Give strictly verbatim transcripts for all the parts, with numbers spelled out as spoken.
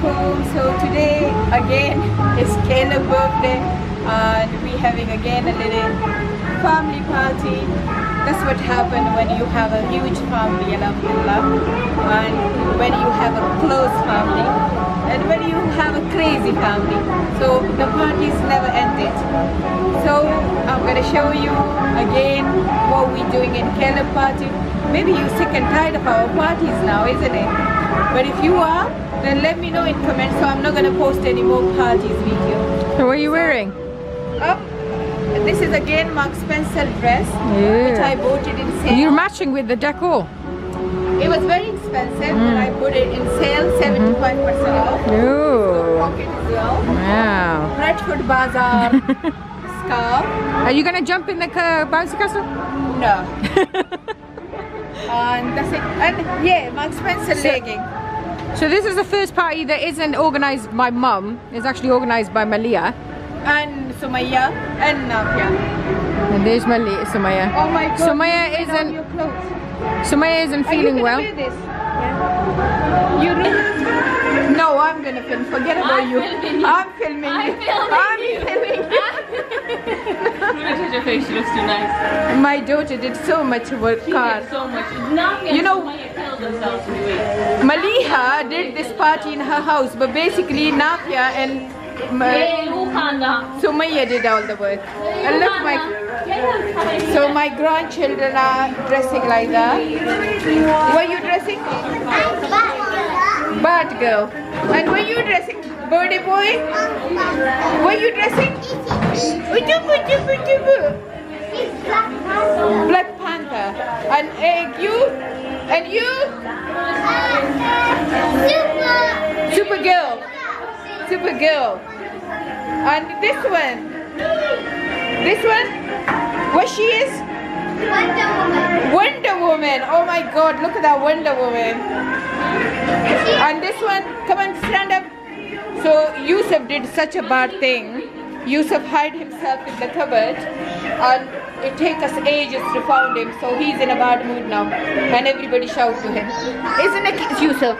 home. So today again is Caleb's birthday and we're having again a little family party. That's what happens when you have a huge family, Alhamdulillah, and when you have a close family and when you have a crazy family. So the parties never ended. So I'm gonna show you again what we're doing in Caleb's party. Maybe you're sick and tired of our parties now, isn't it? But if you are, then let me know in comments, so I'm not going to post any more parties video. So what are you wearing? Um, this is again Mark Spencer dress, yeah, which I bought it in sale. You're matching with the decor. It was very expensive, mm, and I bought it in sale, seventy-five percent mm-hmm. off. Ooh. Pocket as well. Wow. Bradford Bazaar scarf. Are you going to jump in the uh, bouncy castle? No. And that's it. And yeah, Mark Spencer so, legging. So this is the first party that isn't organised by mum. It's actually organised by Malia. And Sumaya and Nafia. And there's Malia, Sumaya. Oh my God. Sumaya isn't. Sumaya isn't feeling Are you well. Wear this? Yeah. You really? No, I'm gonna film. Forget about I'm you. Filming. I'm filming. I'm filming. I'm you. filming. Your face looks too nice. My daughter did so much work. She did so much. You know, Maliha did this party in her house, but basically Nafia and Sumaya did all the work. And look, my so my grandchildren are dressing like that. Were you dressing? Bad girl. And were you dressing? Birthday boy? Were you dressing? Black Panther. And egg, you? And you? Super. Supergirl. Supergirl. And this one? This one? What she is? Wonder Woman. Wonder Woman. Oh my God, look at that Wonder Woman. And this one? Come on, stand up. So Yusuf did such a bad thing. Yusuf hid himself in the cupboard and it takes us ages to find him, so he's in a bad mood now and everybody shouts to him. Isn't it Yusuf?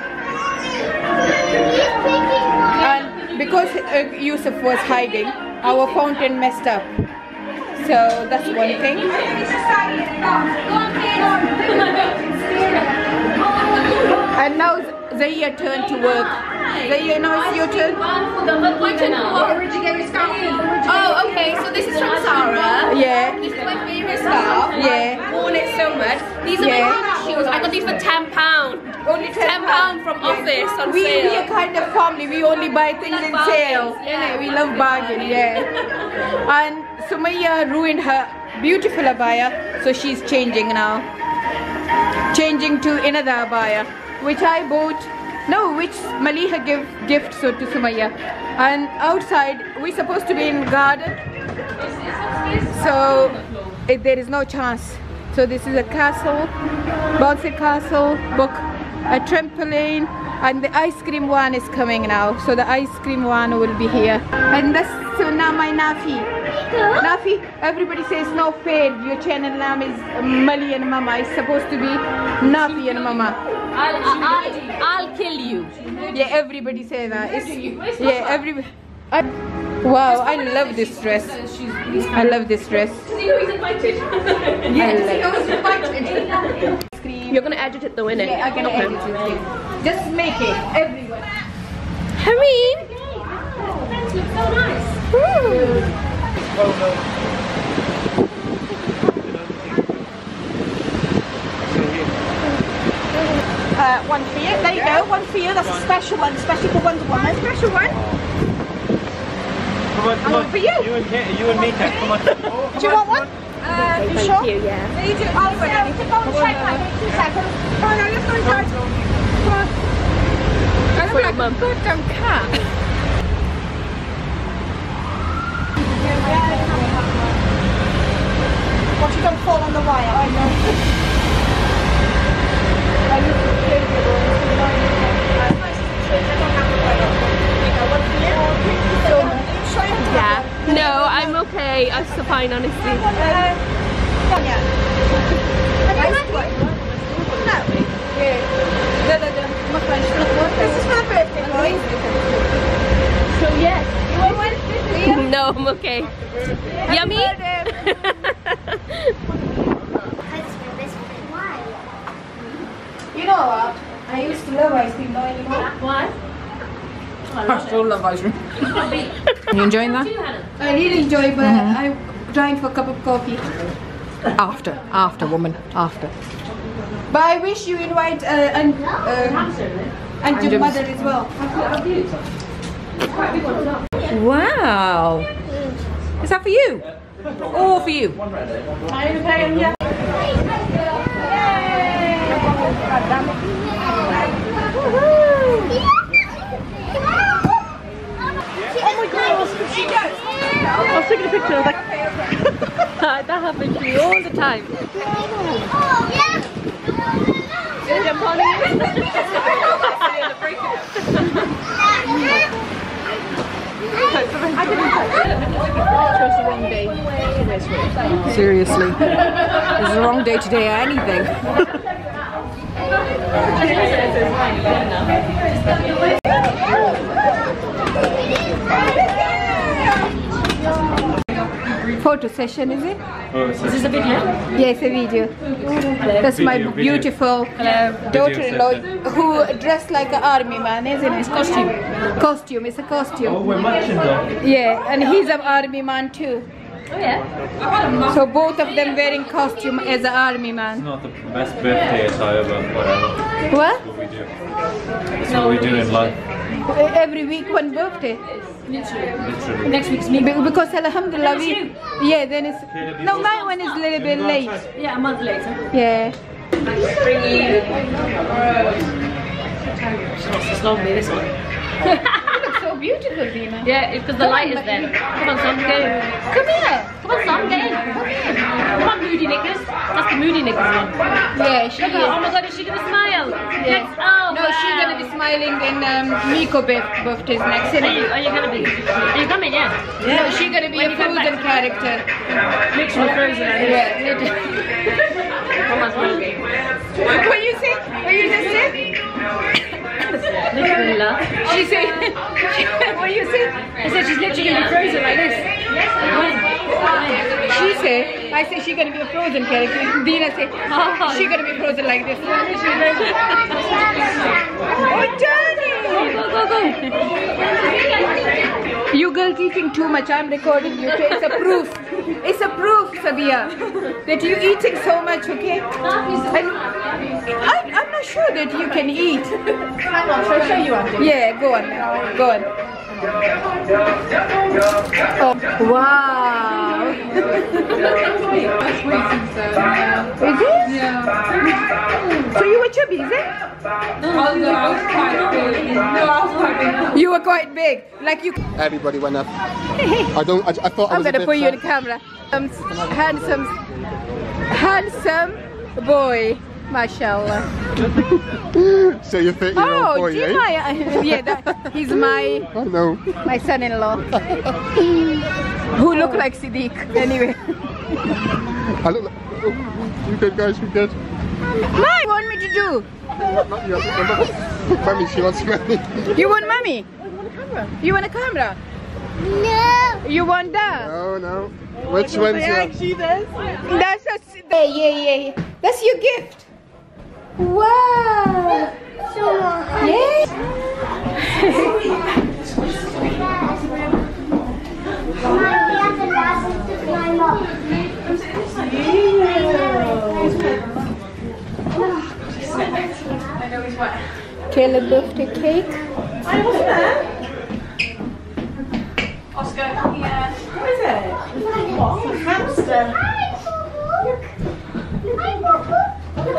And because uh, Yusuf was hiding, our fountain messed up. So that's one thing. And now Zahir turned to work. Zahir, now it's your turn. My turn to work. Originator scarf. Oh, okay. So this is from Sarah. Yeah. This is my favorite scarf. Yeah. I've worn it so much. These are yeah. my shoes. I got these for ten pounds. Only ten, ten pounds from yeah. office on we, sale. We are kind of family. We only buy things like in sale. Yeah. We love bargain. Yeah. And Sumaya ruined her beautiful abaya, so she's changing now. Changing to another abaya, which I bought. No, which Maliha gave gift so to Sumaya. And outside, we're supposed to be in garden, so it, there is no chance. So this is a castle, bouncy castle, book, a trampoline, and the ice cream one is coming now. So the ice cream one will be here. And that's so now my Nafi. Nafi, everybody says no fade. Your channel name is Mali and Mama. It's supposed to be Nafi and Mama. I'll, I'll, I'll kill you. Yeah, everybody say that. It's, yeah, everybody. I, wow, I love this dress. I love this dress. Yeah, you're gonna edit it though, innit? Yeah, I'm gonna edit it. Just make it, everyone. Hareen! Friends look so nice. Uh, one for you. There you go. One for you. That's a special one. Special for Wonder Woman. Special one. Come on, come and one on. for you. You and, you and me, Kat. Come on. Oh, do you want one? Uh, you sure? You, yeah. No, you do. Oh, so, ready. Just go and check that in two seconds. Come on, let's go inside. Come on. I look like a goddamn cat. Watch you don't fall on the wire. I know. Yeah. No, I'm okay. I'm so fine, honestly. Yeah. No, no, no. My friend, she's not working. This is my birthday, boy. okay. Yeah, yummy? You know what? I used to love ice cream, not anymore. What? I, I still love ice cream. Are you enjoying that? I did enjoy, but mm-hmm. I'm trying for a cup of coffee. After, after, woman, after. But I wish you invite uh, and uh, and your mother as well. Wow! Is that for you? All for you? Oh my gosh! I was taking a picture. I was like. That happens to me all the time. Oh yeah. Gonna jump on you? I didn't touch it. The wrong day. Seriously, it's the wrong day today or anything. Photo session, is it? Oh, is this a video? Yes, yeah, a video. Hello. That's video, my beautiful daughter-in-law who dressed like an army man, isn't it? It's costume. Costume, it's a costume. Oh, we're matching though. Yeah, and he's an army man too. Oh yeah. So both of them wearing costume as an army man. It's not the best birthday attire, but whatever. What? That's what we do. That's what we do in life. Every week one birthday. Literally. Literally. Next week's me. Be because Alhamdulillah we... Yeah, then it's... No, my one is a little bit late. Yeah, a month later. Yeah. It's lovely, this one. You look so beautiful, Dina. Yeah, because the light is there. Come on, son, go. Come here. Come on, son, go. Come here. Come on, moody knickers. That's the moody knickers one. Yeah, she look is. Her. Oh my God, is she going to smile? Yeah. Next, oh, no, wow. She's going to be smiling in um, Miko birthday's next. Are you, are you going to be? Are you coming, yeah? Yeah. No, she's going to be when a frozen character. Make sure frozen. Yeah, literally. What you say? What you just said? She said, she, what do you say? I said she's literally going to be frozen like this. She said, I said she's going to be a frozen character. Dina said, oh, she's going to be frozen like this. Oh, Johnny! Go, go, go. You girls eating too much. I'm recording you. Okay? It's a proof. It's a proof, Sabia, that you're eating so much, okay? I, I, I'm not sure that you can eat. Hang on, shall I show you one? Yeah, go on. Go on. Oh, wow. Is it? Yeah. So you were chubby, is it? No, no, I was quite big. No, I was quite big. You were quite big. Like you. Everybody went up. I don't. I, I thought I was. I'm gonna put you in the camera. Um, handsome, handsome boy. Mashallah. So you're thirty-year-old oh, boy, eh? My, yeah, that, he's my oh, no. my son-in-law. Who look like Siddiq, anyway. I look like... Oh, you good, guys, you good? What do you want me to do? Mummy, she wants mummy. You want mummy? I want a camera. You want a camera? No. You want that? No, no. Which one's that? That's a... Yeah, yeah, yeah. That's your gift. Wow! So yes. Caleb birthday cake. I was there. Oscar, yeah. What is it? What? A hamster. Okay? He's fine. Okay. Ooh,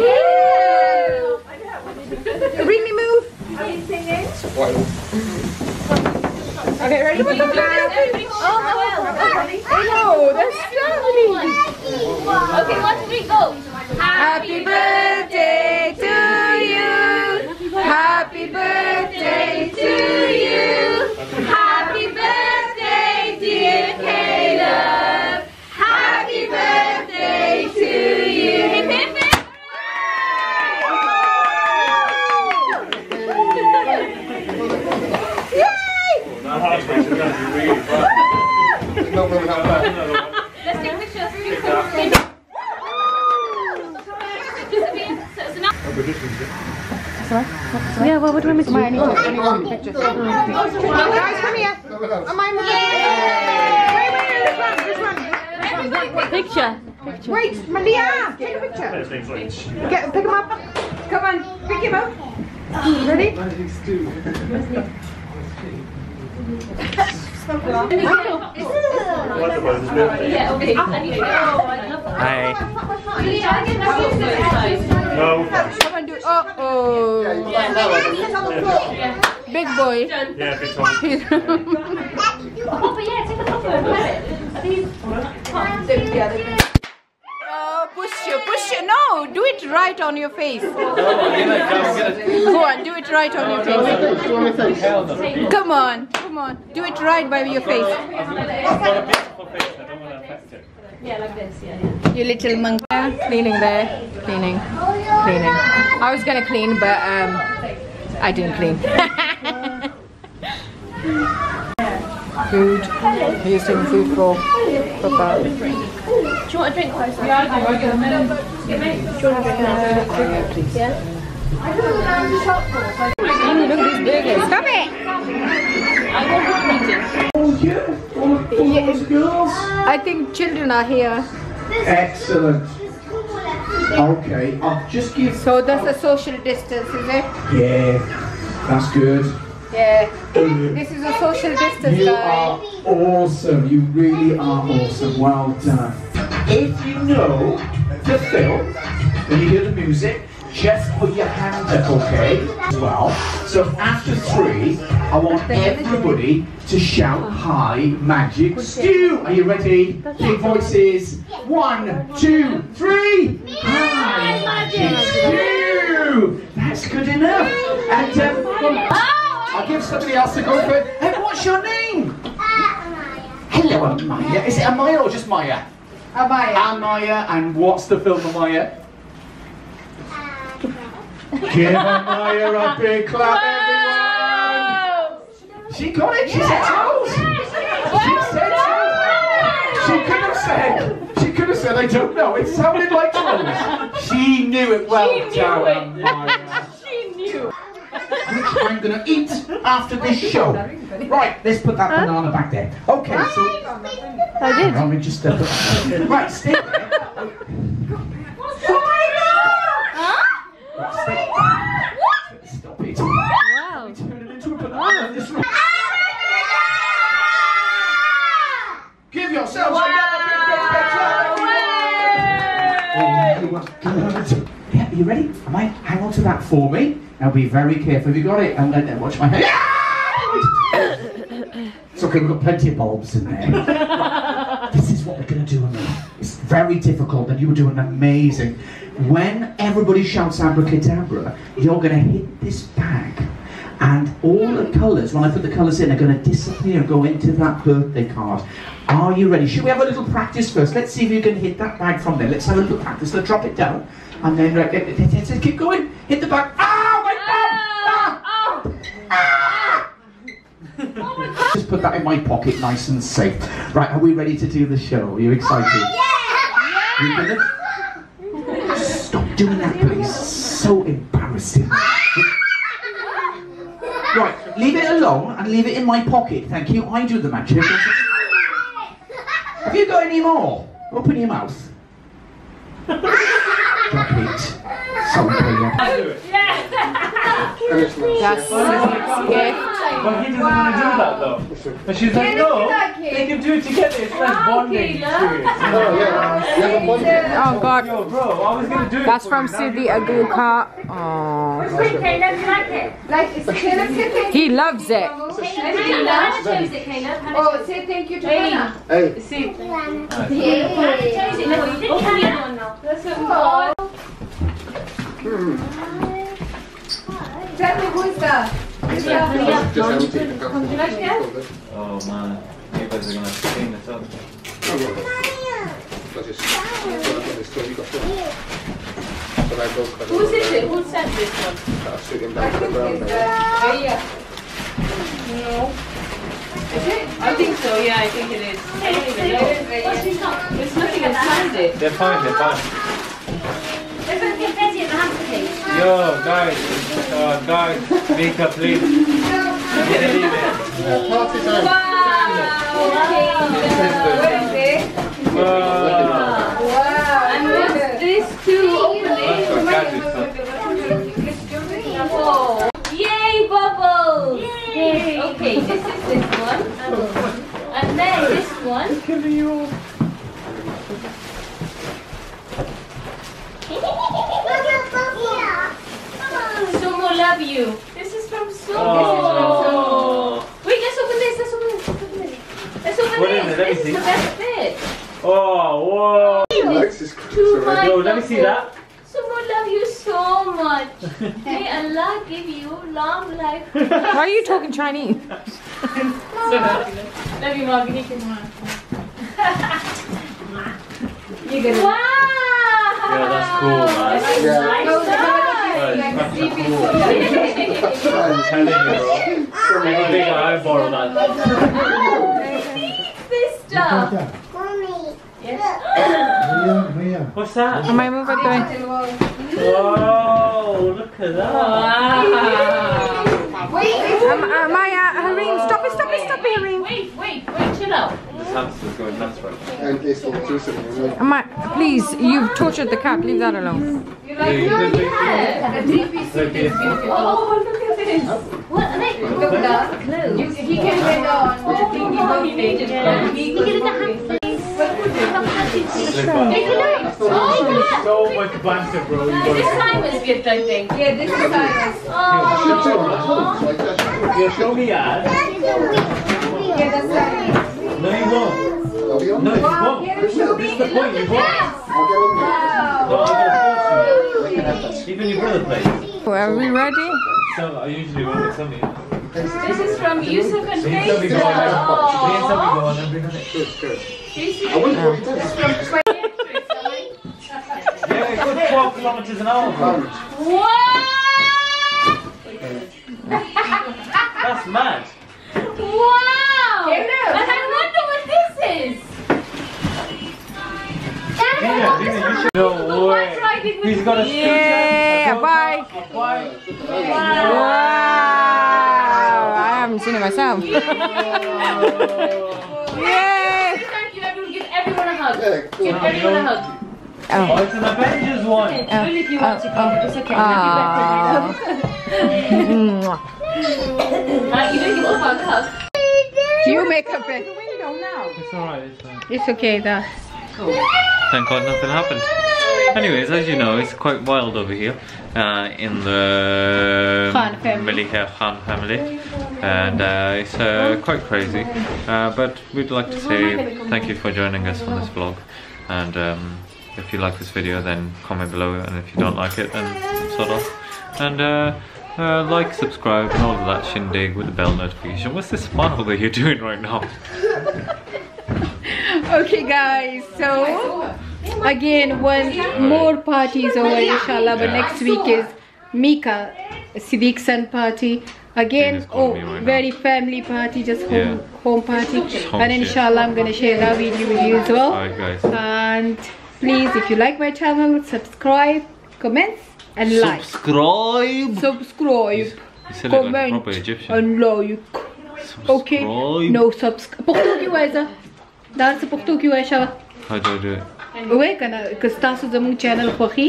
yeah. Really move? spoiled. Okay, ready? What's up, ready? Oh, that's lovely. Okay, one, three, go. Happy birthday to you. Happy birthday to you. Happy birthday, dear Caleb. Happy birthday to you. Hip, hip, hip. Let's take pictures. Yeah, well, what do we miss? Amaya, I need to take anyone pictures. Guys, come here. Amaya, wait, wait, this one, this one. This one. Picture. Picture. Wait, Malia, take a picture. Get, pick him up. Come on, pick him up. Ready? Magic Stew. Hi. Oh, big boy. Yeah, big boy. uh, push you, push you. No, do it right on your face. Go on, do it right on your face. Come on. Come on, do it right by your face. I've got a beautiful face, I don't want to affect it. Yeah, like this, yeah, yeah. You little monkey. Cleaning there, cleaning, cleaning. I was going to clean, but um, I didn't clean. Food. He's doing food for Papa. Do you want a drink? Yeah, please. Yeah. Mm, look at these burgers. Stop it! I don't need it. Oh yeah, all of those girls. I think children are here. Excellent. Okay, I'll just give... So that's a social distance, is it? Yeah, that's good. Yeah, this is a social distance. You are awesome, you really are awesome, well done. If you know the film, when you hear the music, just put your hand up, okay? Well, so after three, I want everybody to shout hi, Magic Stew. Are you ready? Big voices. One, two, three. Hi, Magic Stew. That's good enough. And um, I'll give somebody else to go for it. Hey, what's your name? Hello, Amaya. Is it Amaya or just Maya? Amaya. Amaya. And what's the film, Amaya? Give Amaya a big clap, whoa! Everyone! She got it, she yeah. said toes! She said toes! She could have said, she could have said, I don't know, it sounded like toes! She knew it well, she knew down it. Amaya. She knew! I'm gonna eat after this show. Right, let's put that huh? banana back there. Okay, I so... I did. Let me just... Uh, right, stay there. Stop it. Wow. You turned it into a banana this room. Give yourselves wow. another big, big, big clap. Yeah, are you ready? Am I? Hang on to that for me. Now be very careful. Have you got it? And then watch my hand. It's okay, we've got plenty of bulbs in there. This is what we're going to do, Amaya. It's very difficult, and you were doing amazing. When everybody shouts abracadabra, you're going to hit this bag. And all the colours, when I put the colours in, are going to disappear and go into that birthday card. Are you ready? Should we have a little practice first? Let's see if you can hit that bag from there. Let's have a little practice. Let's drop it down. And then right, it, it, it, it, keep going. Hit the bag. Ah, my bag! Ah! Ah! Oh my God. Just put that in my pocket, nice and safe. Right, are we ready to do the show? Are you excited? Yeah! Yeah! Doing that, please. So embarrassing. Right, leave it alone and leave it in my pocket. Thank you. I do the magic. Have you got any more? Open your mouth. Drop it. Sorry, Malia. That's a gift. Why? But he doesn't wow. want to do that though. And she's like, no, they can do it together. It's like ah, bonding okay, yeah. experience. Oh, yeah. You have a bonding. Oh God. Yo, bro, I was gonna do it. That's from Sudi Aguka. Oh. He loves it. Oh, say thank you to Hannah. Hey. See. Hey. Mm. Tell me who is that? Is that yeah. Just oh man, you guys are gonna clean this up. Who is it? Who sent this one? I think it's uh, yeah. No. Is it? I think so. Yeah, I think it is. I don't even know. There's nothing inside it. They're fine. They're fine. Yo, guys, uh, guys, make up, please. Party time. Wow. Wow. Wow. And what's this to open it? Yay, bubbles! Yay. Okay, this is this one. And then this one. Sumo love you. This is from Sumo. Oh. Wait, let's open this. Let's open this. Let's open this. Let's open what this. This is see. The best bit. Oh, whoa. This is too much. Yo, let me see that. Sumo love you so much. May Allah give you long life. Why are you talking Chinese? So happy. Love you, Morgan. You can. Wow. Yeah, that's cool, man. This is yeah. nice no, stuff. It's fucking cool. I'm telling you, bro. Make a bigger eyeball on that. Oh, see this stuff. Yes. What's that? Am I moving away? Whoa, look at that. Wow. Wait, um, uh, Maya, Hareem, stop it, stop it, stop it, Hareem. Wait, wait, wait, chill out. Hans was going nuts right now. Amma, please, you've tortured the cat, leave that alone. You're like, no, you have. The T V suit is beautiful. Oh, look at this. What are they? Look at that. Clothes. He can get on. Oh, my God. He can get on. He can get on. So much banter, bro. This time is good, I think. Yeah, this is nice. Oh. Show me your ass. Yeah, that's nice. No, you won't. No, you won't. This is the point, you won't. Even your brother plays. Are we ready? So, I usually won't get something. This is from Yusuf and Faith. This is from yeah, good twelve kilometers an hour. What? That's mad. Wow! And I wonder what this is! Dina, Dina, you should know what. He's got a scooter. Yeah, a bike. A bike. Wow. Wow! I haven't seen it myself. Yay! Yes. Give everyone a hug. Give everyone a hug. Oh, oh, it's an Avengers one. Okay. Oh, if you want oh, to come, oh, it's okay. Oh. Do you make up it? It's alright, it's fine. It's okay, that's cool. Thank God nothing happened. Anyways, as you know, it's quite wild over here uh, in the Khan family. Maliha Khan family. And uh, it's uh, quite crazy. Uh, but we'd like to say thank you for joining us on this vlog. And um, if you like this video, then comment below. And if you don't like it, then sod off. And uh, Uh, like, subscribe, and all of that shindig with the bell notification. What's this funnel that you're doing right now? Okay, guys, so again, one more party is over, inshallah. But yeah. Next week is Mika Siddiq's son party. Again, oh, right very family party, just home, yeah. home party. Just home and inshallah, shit. I'm gonna share that video with you as well. All right, guys. And please, if you like my channel, subscribe, comments. And like. Subscribe. Subscribe. You said it like a proper Egyptian. And like. Subscribe. Okay. No subscribe. Portuguese waisa. That's Portuguese waisa. How do I do it? Wait, can I? Cause that's the moon channel, Khohi.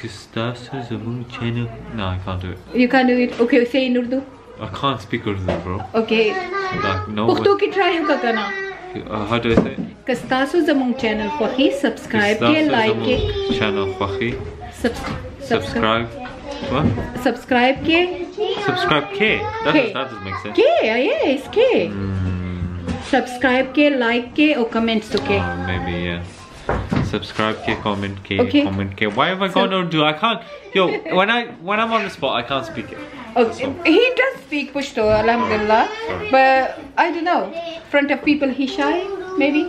Cause that's the moon channel. No, I can't do it. You can't do it. Okay, say in Urdu. I can't speak Urdu, bro. Okay. Like, no Pukhto ki try hoka karna. Uh, how do I say it? Kastasu Zamung channel Fakhi. Subscribe ke, like ke. Channel Fakhi. Subs subscribe. What? Subscribe ke. Subscribe ke? That, ke. Does, that doesn't make sense. Ke, yeah, it's ke. Mm. Subscribe ke, like ke, or comments to ke. Uh, maybe, yeah. Subscribe ke, comment ke, okay. comment ke. Why have I gone Urdu? I can't. Yo, when, I, when I'm on the spot, I can't speak it. Okay. He does speak Pashto, alhamdulillah, sorry. But I don't know, front of people he shy, maybe,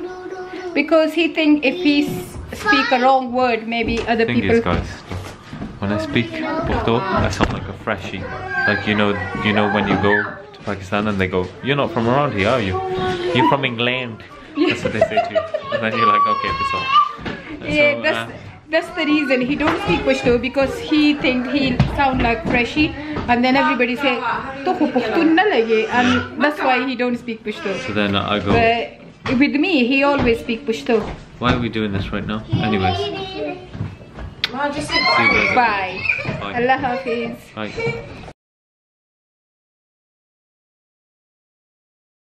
because he think if he speak a wrong word, maybe other the thing people. Is, guys, when I speak Pashto, I sound like a freshie. Like you know, you know when you go to Pakistan and they go, "You're not from around here, are you? You're from England." That's what they say to you, and then you're like, "Okay, this all." And yeah, so, that's. Uh, That's the reason he don't speak Pashto, because he think he sound like freshie, and then everybody say, and that's why he don't speak Pashto. So then I go. But with me, he always speak Pashto. Why are we doing this right now? Anyways. Bye. Bye. Bye. Allah Hafiz. Bye.